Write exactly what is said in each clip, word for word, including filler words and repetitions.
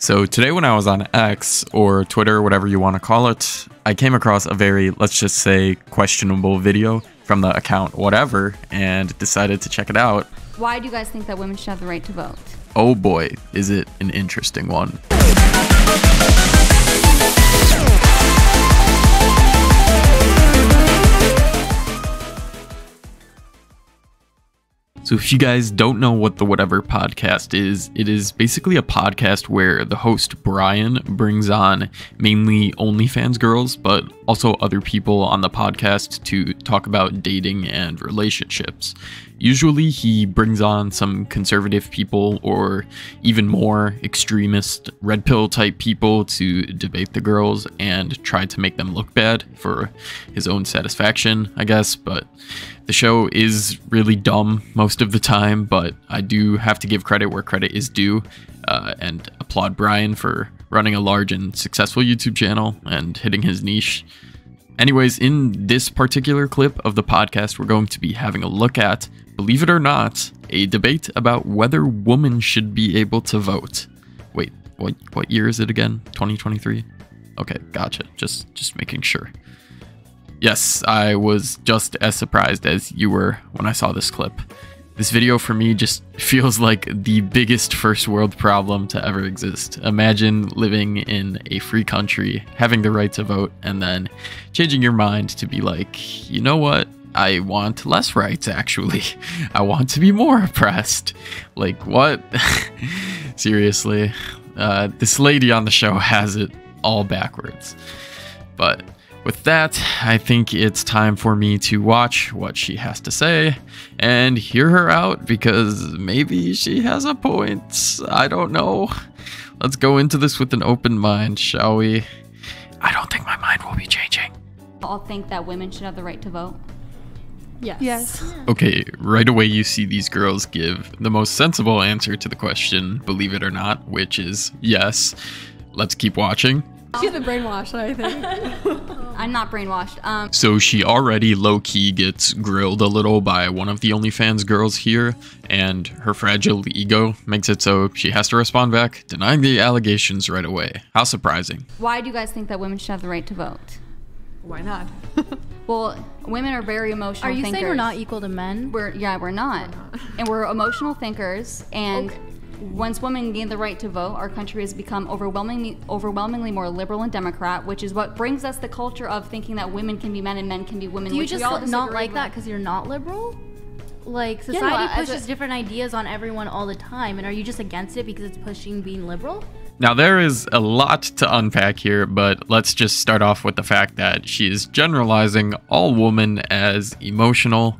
So today when I was on X, or Twitter, whatever you want to call it, I came across a very, let's just say, questionable video from the account Whatever, and decided to check it out. Why do you guys think that women should have the right to vote? Oh boy, is it an interesting one. So if you guys don't know what the Whatever podcast is, it is basically a podcast where the host Brian brings on mainly OnlyFans girls, but also other people on the podcast to talk about dating and relationships. Usually he brings on some conservative people or even more extremist red pill type people to debate the girls and try to make them look bad for his own satisfaction, I guess, but the show is really dumb most of the time, but I do have to give credit where credit is due uh, and applaud Brian for running a large and successful YouTube channel and hitting his niche. Anyways, in this particular clip of the podcast, we're going to be having a look at, believe it or not, a debate about whether women should be able to vote. Wait, what what year is it again? twenty twenty-three? Okay, gotcha. Just just making sure. Yes, I was just as surprised as you were when I saw this clip. This video for me just feels like the biggest first world problem to ever exist. Imagine living in a free country, having the right to vote, and then changing your mind to be like, you know what? I want less rights, actually. I want to be more oppressed. Like, what? Seriously. Uh, this lady on the show has it all backwards. But with that, I think it's time for me to watch what she has to say and hear her out, because maybe she has a point. I don't know. Let's go into this with an open mind, shall we? I don't think my mind will be changing. All think that women should have the right to vote? Yes. Yes. Okay, right away you see these girls give the most sensible answer to the question, believe it or not, which is yes. Let's keep watching. She's been brainwashed, I think. I'm not brainwashed. Um. So she already low-key gets grilled a little by one of the OnlyFans girls here, and her fragile ego makes it so she has to respond back, denying the allegations right away. How surprising. Why do you guys think that women should have the right to vote? Why not? Well, women are very emotional thinkers. Are you thinkers. saying we're not equal to men? We're Yeah, we're not. We're not. And we're emotional thinkers, and... Okay. Once women gain the right to vote, our country has become overwhelmingly, overwhelmingly more liberal and Democrat, which is what brings us the culture of thinking that women can be men and men can be women. Do you which just all not like with. that because you're not liberal? Like, society yeah, no, pushes a, different ideas on everyone all the time, and are you just against it because it's pushing being liberal? Now, there is a lot to unpack here, but let's just start off with the fact that she is generalizing all women as emotional.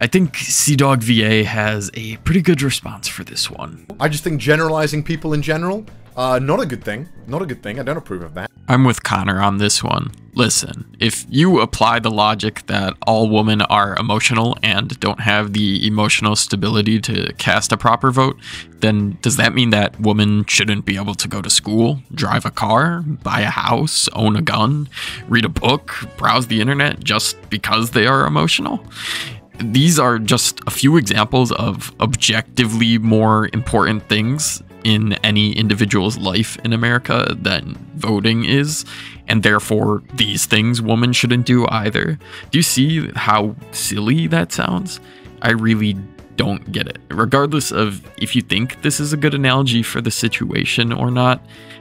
I think C-Dog V A has a pretty good response for this one. I just think generalizing people in general, uh, not a good thing. Not a good thing. I don't approve of that. I'm with Connor on this one. Listen, if you apply the logic that all women are emotional and don't have the emotional stability to cast a proper vote, then does that mean that women shouldn't be able to go to school, drive a car, buy a house, own a gun, read a book, browse the internet just because they are emotional? These are just a few examples of objectively more important things in any individual's life in America than voting is, and therefore these things women shouldn't do either. Do you see how silly that sounds? I really don't get it. Regardless of if you think this is a good analogy for the situation or not,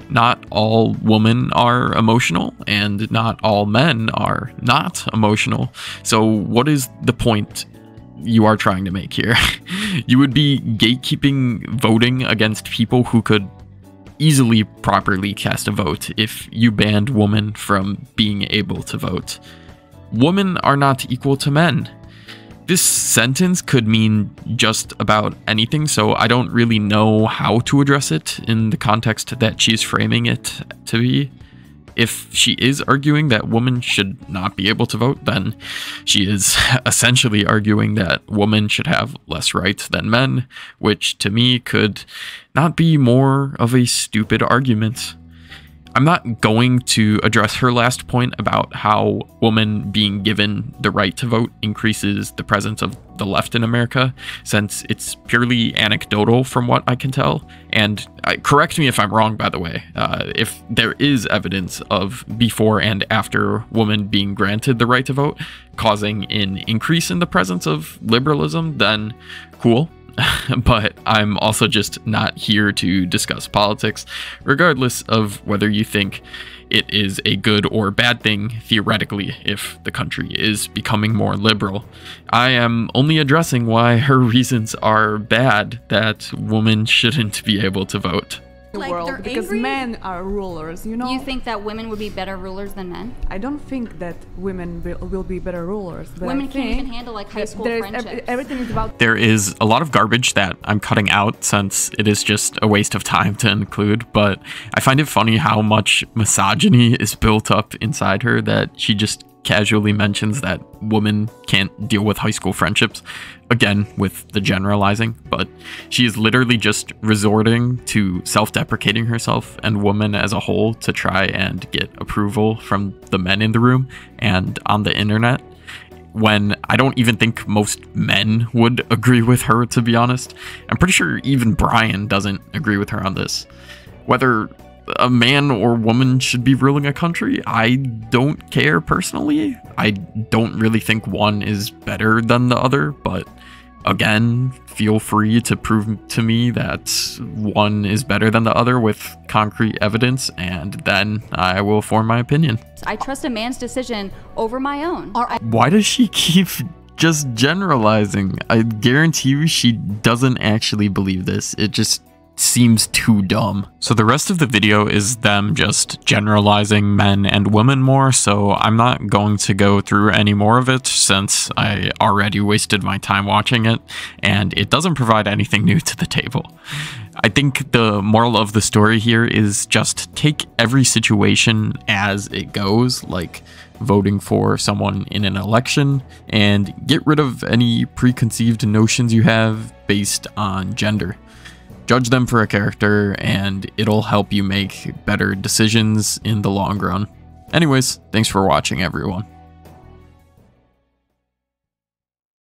not all women are emotional and not all men are not emotional. So what is the point you are trying to make here? You would be gatekeeping voting against people who could easily properly cast a vote if you banned women from being able to vote. Women are not equal to men. This sentence could mean just about anything, so I don't really know how to address it in the context that she's framing it to be. If she is arguing that women should not be able to vote, then she is essentially arguing that women should have less rights than men, which to me could not be more of a stupid argument. I'm not going to address her last point about how women being given the right to vote increases the presence of the left in America, since it's purely anecdotal from what I can tell. And uh, correct me if I'm wrong, by the way, uh, if there is evidence of before and after women being granted the right to vote causing an increase in the presence of liberalism, then cool. But I'm also just not here to discuss politics, regardless of whether you think it is a good or bad thing, theoretically, if the country is becoming more liberal. I am only addressing why her reasons are bad that women shouldn't be able to vote. Like world, they're because angry? Men are rulers, you know? You think that women would be better rulers than men? I don't think that women will, will be better rulers. But women can't even handle like high school friendships. Everything is about. There is a lot of garbage that I'm cutting out since it is just a waste of time to include, but I find it funny how much misogyny is built up inside her that she just casually mentions that women can't deal with high school friendships, again with the generalizing, but she is literally just resorting to self-deprecating herself and women as a whole to try and get approval from the men in the room and on the internet, when I don't even think most men would agree with her, to be honest. I'm pretty sure even Brian doesn't agree with her on this. Whether a man or woman should be ruling a country, I don't care personally. I don't really think one is better than the other, but again, feel free to prove to me that one is better than the other with concrete evidence, and then I will form my opinion. I trust a man's decision over my own. Why does she keep just generalizing? I guarantee you she doesn't actually believe this. It just seems too dumb. So the rest of the video is them just generalizing men and women more, so I'm not going to go through any more of it since I already wasted my time watching it, and it doesn't provide anything new to the table. I think the moral of the story here is just take every situation as it goes, like voting for someone in an election, and get rid of any preconceived notions you have based on gender. Judge them for a character, and it'll help you make better decisions in the long run. Anyways, thanks for watching, everyone.